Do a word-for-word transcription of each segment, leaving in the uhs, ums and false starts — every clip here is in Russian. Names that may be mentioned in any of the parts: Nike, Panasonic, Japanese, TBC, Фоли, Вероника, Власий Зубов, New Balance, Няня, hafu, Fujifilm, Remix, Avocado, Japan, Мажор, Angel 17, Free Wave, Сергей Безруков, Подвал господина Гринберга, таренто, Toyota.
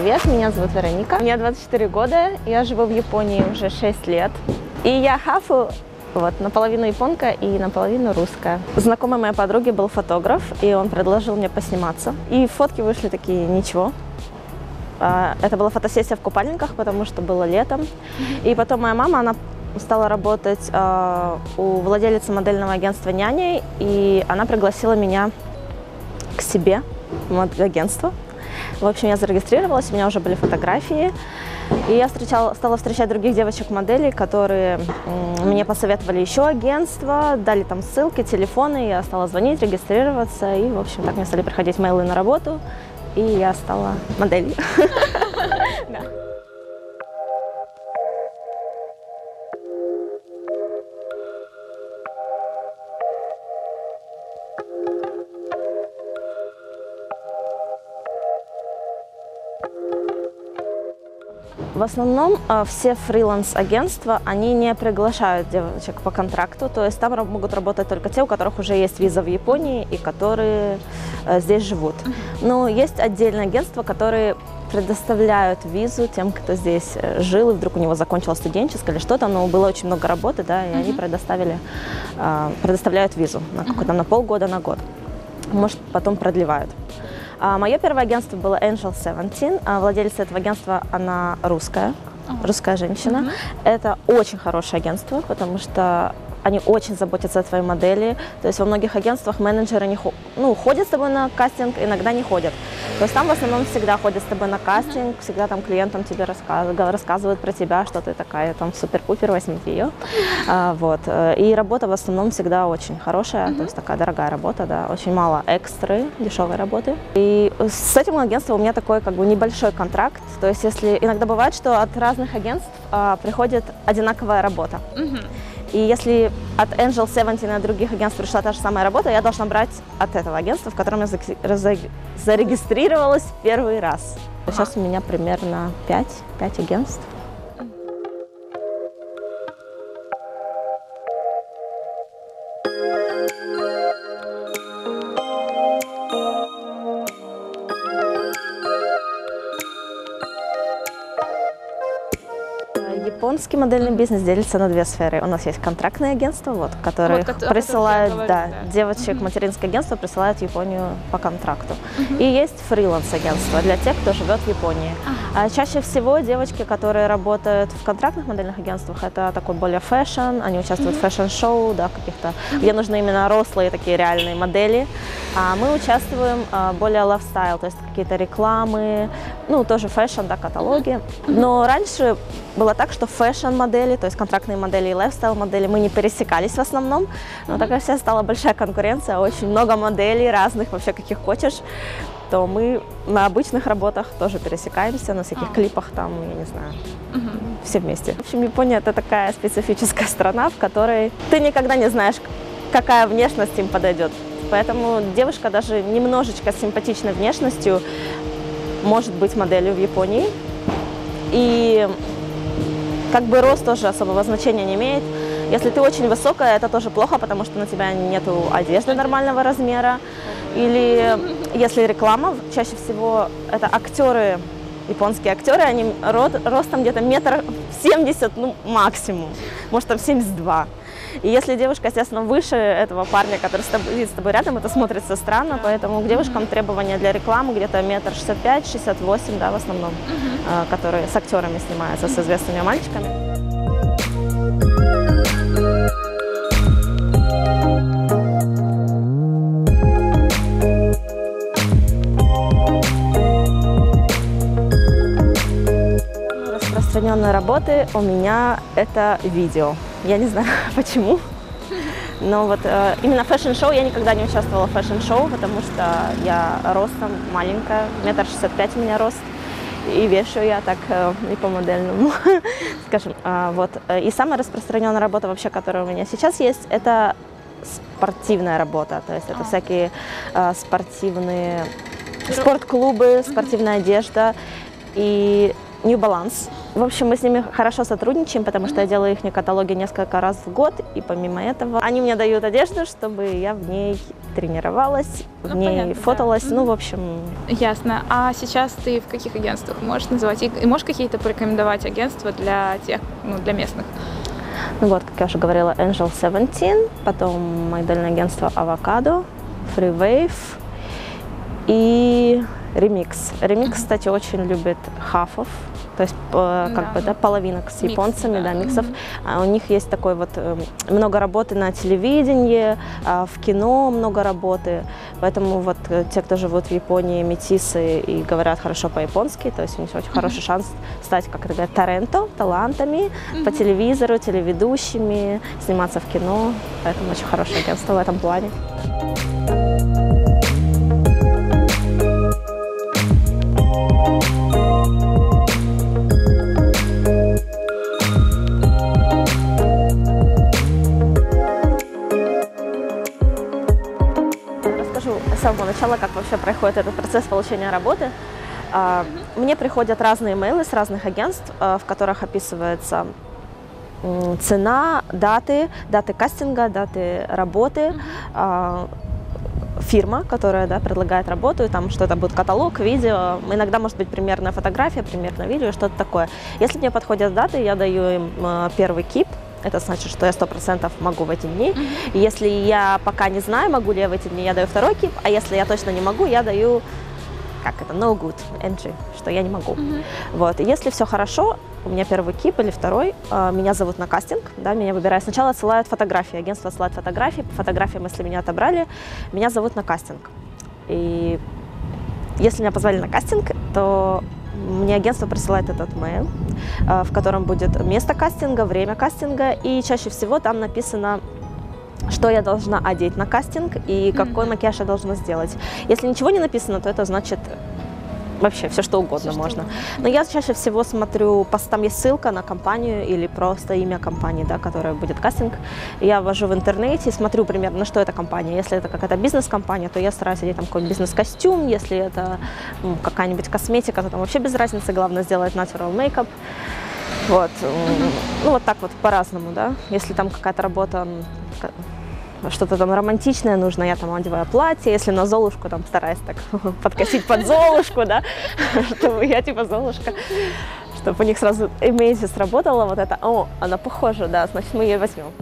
привет, меня зовут Вероника, мне двадцать четыре года, я живу в Японии уже шесть лет. И я хафу, вот, наполовину японка и наполовину русская. Знакомой моей подруги был фотограф, и он предложил мне посниматься. И фотки вышли такие, ничего. Это была фотосессия в купальниках, потому что было летом. И потом моя мама, она стала работать у владелицы модельного агентства «Няня», и она пригласила меня к себе в агентство. В общем, я зарегистрировалась, у меня уже были фотографии. И я встречала, стала встречать других девочек-моделей, которые мне посоветовали еще агентство, дали там ссылки, телефоны. Я стала звонить, регистрироваться, и, в общем, так мне стали приходить мейлы на работу, и я стала моделью. В основном все фриланс-агентства, они не приглашают девочек по контракту, то есть там могут работать только те, у которых уже есть виза в Японии и которые здесь живут. Но есть отдельные агентства, которые предоставляют визу тем, кто здесь жил, и вдруг у него закончилось студенческое или что-то, но было очень много работы, да, и они предоставили, предоставляют визу на, какой-то, на полгода, на год, может, потом продлевают. Мое первое агентство было Angel семнадцать. Владелица этого агентства, она русская, ага. русская женщина. Угу. Это очень хорошее агентство, потому что они очень заботятся о твоей модели. То есть во многих агентствах менеджеры не ху... ну, ходят с тобой на кастинг, иногда не ходят. То есть там в основном всегда ходят с тобой на кастинг, угу. всегда там клиентам тебе рассказывают, рассказывают про тебя, что ты такая, там супер-пупер, возьмите ее. А, вот. И работа в основном всегда очень хорошая, угу. то есть такая дорогая работа, да, очень мало экстры, дешевой работы. И с этим агентством у меня такой как бы небольшой контракт. То есть если иногда бывает, что от разных агентств а, приходит одинаковая работа. Угу. И если от Angel семнадцать и от других агентств пришла та же самая работа, я должна брать от этого агентства, в котором я за... зарегистрировалась первый раз. А. Сейчас у меня примерно пять, пять агентств. Японский модельный бизнес делится на две сферы. У нас есть контрактные агентства, вот, которые вот, присылают говорю, да, да. девочек, угу. материнское агентство присылают в Японию по контракту. Угу. И есть фриланс-агентство для тех, кто живет в Японии. Ага. А чаще всего девочки, которые работают в контрактных модельных агентствах, это такой более фэшн, они участвуют угу. в фэшн-шоу, да, каких-то, угу. где нужны именно рослые такие реальные модели. А мы участвуем а, более лайфстайл, то есть какие-то рекламы, ну тоже фэшн, да, каталоги. Угу. Но раньше было так, что фэшн-модели, то есть контрактные модели и лайфстайл-модели, мы не пересекались в основном, но mm-hmm. так как вся стала большая конкуренция, очень много моделей разных, вообще каких хочешь, то мы на обычных работах тоже пересекаемся, на всяких oh. клипах там, я не знаю, mm-hmm. все вместе. В общем, Япония – это такая специфическая страна, в которой ты никогда не знаешь, какая внешность им подойдет. Поэтому девушка даже немножечко с симпатичной внешностью может быть моделью в Японии. И как бы рост тоже особого значения не имеет. Если ты очень высокая, это тоже плохо, потому что на тебя нету одежды нормального размера. Или если реклама, чаще всего это актеры, японские актеры, они ро ростом где-то метр семьдесят, ну, максимум, может, там семьдесят два. И если девушка, естественно, выше этого парня, который сидит с тобой рядом, это смотрится странно, поэтому к девушкам требования для рекламы где-то метр шестьдесят пять, шестьдесят восемь, да, в основном, uh-huh. которые с актерами снимаются, uh-huh. с известными мальчиками. Распространенные работы у меня это видео. Я не знаю, почему, но вот э, именно фэшн-шоу я никогда не участвовала в фэшн-шоу, потому что я ростом маленькая, метр шестьдесят пять у меня рост, и вешу я так э, и по-модельному, скажем. А, вот. И самая распространенная работа вообще, которая у меня сейчас есть, это спортивная работа, то есть это всякие э, спортивные, спортклубы, спортивная одежда и New Balance. В общем, мы с ними хорошо сотрудничаем, потому что я делаю их каталоги несколько раз в год, и помимо этого они мне дают одежду, чтобы я в ней тренировалась, в ну, ней понятно, фоталась, да. ну, в общем... Ясно. А сейчас ты в каких агентствах можешь называть? И можешь какие-то порекомендовать агентства для тех, ну, для местных? Ну вот, как я уже говорила, Энджел семнадцать, потом модельное агентство Avocado, Free Wave и Remix. Remix, кстати, очень любит хафов. То есть э, как да, бы да, половинок с микс, японцами, да, да миксов. Mm-hmm. а у них есть такой вот э, много работы на телевидении, э, в кино много работы. Поэтому вот э, те, кто живут в Японии, метисы и говорят хорошо по-японски, то есть у них очень mm-hmm. хороший шанс стать, как это говорят, таренто, талантами mm-hmm. по телевизору, телеведущими, сниматься в кино. Поэтому очень хорошее агентство в этом плане. С самого начала, как вообще проходит этот процесс получения работы. Мне приходят разные имейлы с разных агентств, в которых описывается цена, даты, даты кастинга, даты работы, фирма, которая да, предлагает работу, и там что-то будет каталог, видео, иногда может быть примерная фотография, примерное видео, что-то такое. Если мне подходят даты, я даю им первый кип. Это значит, что я сто процентов могу в эти дни. Mm-hmm. Если я пока не знаю, могу ли я в эти дни, я даю второй кип, а если я точно не могу, я даю, как это, no good, эн джи, что я не могу. Mm-hmm. Вот. И если все хорошо, у меня первый кип или второй, э, меня зовут на кастинг, да, меня выбирают. Сначала отсылают фотографии, агентство отсылает фотографии, по фотографиям, если меня отобрали, меня зовут на кастинг. И если меня позвали на кастинг, то... Мне агентство присылает этот мейл, в котором будет место кастинга, время кастинга, и чаще всего там написано, что я должна одеть на кастинг и какой mm-hmm. макияж я должна сделать. Если ничего не написано, то это значит вообще все, что угодно все, можно. Что угодно. Но я чаще всего смотрю, там есть ссылка на компанию или просто имя компании, да, которая будет кастинг. Я ввожу в интернете и смотрю примерно, на что это компания. Если это какая-то бизнес-компания, то я стараюсь одеть там какой-нибудь бизнес-костюм. Если это ну, какая-нибудь косметика, то там вообще без разницы. Главное сделать natural makeup. Вот. Mm-hmm. Ну вот так вот по-разному, да. Если там какая-то работа... Что-то там романтичное нужно, я там одеваю платье, если на Золушку, там стараюсь так подкосить под Золушку, да, чтобы я типа Золушка, чтобы у них сразу имейдж сработала вот это, о, она похожа, да, значит мы ее возьмем.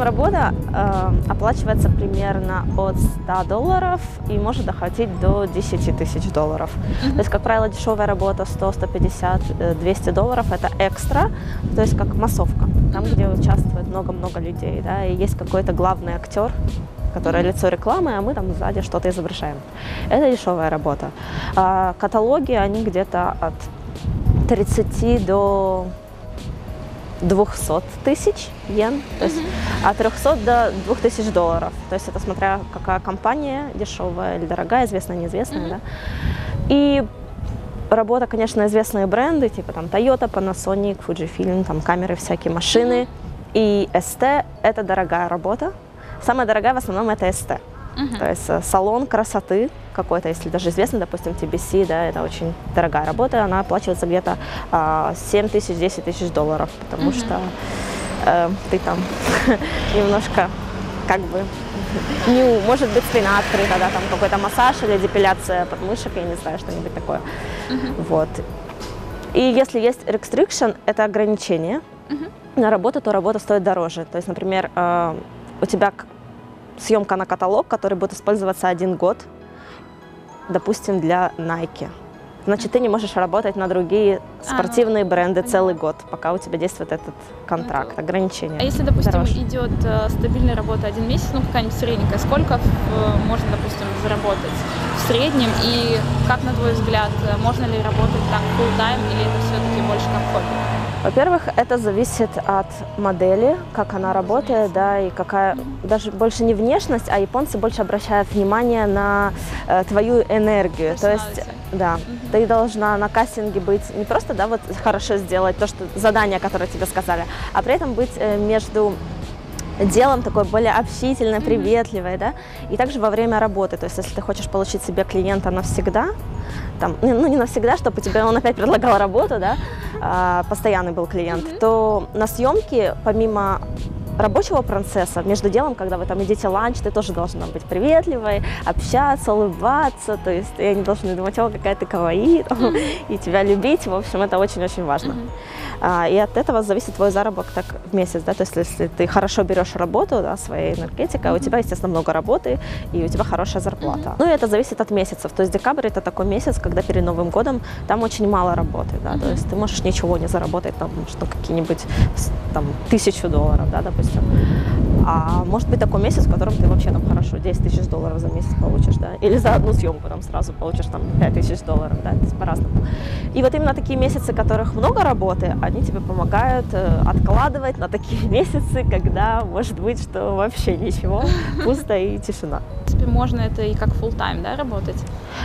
Работа э, оплачивается примерно от ста долларов и может доходить до десяти тысяч долларов. Mm-hmm. То есть, как правило, дешевая работа сто, сто пятьдесят, двести долларов – это экстра, то есть как массовка, там, где участвует много-много людей, да, и есть какой-то главный актер, которое лицо рекламы, а мы там сзади что-то изображаем. Это дешевая работа. А каталоги, они где-то от тридцати до двухсот тысяч йен, то есть mm-hmm. от трехсот до двух тысяч долларов. То есть это смотря какая компания, дешевая или дорогая, известная, неизвестная. Mm-hmm. Да? И работа, конечно, известные бренды, типа там Toyota, Panasonic, Fujifilm, там камеры всякие, машины. Mm-hmm. И эс тэ – это дорогая работа. Самая дорогая в основном это эс тэ. Uh-huh. То есть салон красоты какой-то, если даже известный, допустим, ти би си, да, это очень дорогая работа, она оплачивается где-то э, семь тысяч, десять тысяч долларов, потому uh-huh. что э, ты там немножко, как бы, не, может быть, спина открыта, да, там какой-то массаж или депиляция подмышек, я не знаю, что-нибудь такое, uh-huh. вот. И если есть restriction, это ограничение uh-huh. на работу, то работа стоит дороже, то есть, например, э, у тебя... съемка на каталог, который будет использоваться один год, допустим, для Nike. Значит, ты не можешь работать на другие спортивные а, бренды целый год, пока у тебя действует этот контракт, ограничение. А если, допустим, дороже. идет э, стабильная работа один месяц, ну какая-нибудь средненькая, сколько э, можно, допустим, заработать в среднем? И как, на твой взгляд, можно ли работать там full-time или это все-таки больше как хобби? Во-первых, это зависит от модели, как она работает, да, и какая, даже больше не внешность, а японцы больше обращают внимание на э, твою энергию. То есть, да, mm-hmm. ты должна на кастинге быть не просто, да, вот хорошо сделать то, что задание, которое тебе сказали, а при этом быть между делом, такой более общительной, приветливой, да, и также во время работы, то есть если ты хочешь получить себе клиента навсегда, там, ну не навсегда, чтобы тебе он опять предлагал работу, да, а, постоянный был клиент, mm-hmm. то на съемке помимо рабочего процесса, между делом, когда вы там идите ланч, ты тоже должна быть приветливой, общаться, улыбаться, то есть я не должна думать, о, какая ты каваи, и тебя любить, в общем, это очень-очень важно. И от этого зависит твой заработок в месяц, да, то есть если ты хорошо берешь работу, да, своей энергетикой, у тебя, естественно, много работы, и у тебя хорошая зарплата. Ну, и это зависит от месяцев, то есть декабрь – это такой месяц, когда перед Новым годом там очень мало работы, да, то есть ты можешь ничего не заработать, там, что какие-нибудь, там, тысячу долларов, да, допустим. А может быть такой месяц, в котором ты вообще там хорошо десять тысяч долларов за месяц получишь, да, или за одну съемку там сразу получишь там пять тысяч долларов, да, по-разному. И вот именно такие месяцы, в которых много работы, они тебе помогают откладывать на такие месяцы, когда может быть, что вообще ничего, пусто и тишина. Теперь можно это и как фулл-тайм, да, работать?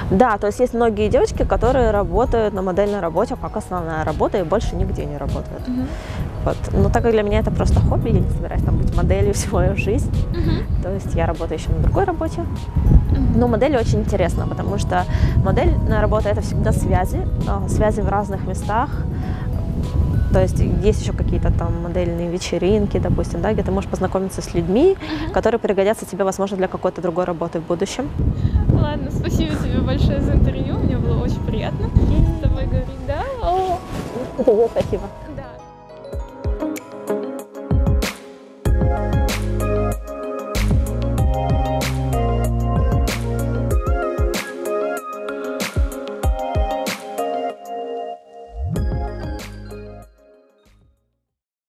Да, то есть есть многие девочки, которые работают на модельной работе как основная работа и больше нигде не работают. Вот. Но так как для меня это просто хобби, я не собираюсь там быть моделью всю мою жизнь, uh-huh. то есть я работаю еще на другой работе. Uh-huh. Но модель очень интересна, потому что модельная работа – это всегда связи, связи в разных местах. То есть есть еще какие-то там модельные вечеринки, допустим, да, где ты можешь познакомиться с людьми, uh-huh. которые пригодятся тебе, возможно, для какой-то другой работы в будущем. Ладно, спасибо тебе большое за интервью, мне было очень приятно с тобой говорить, да? Спасибо.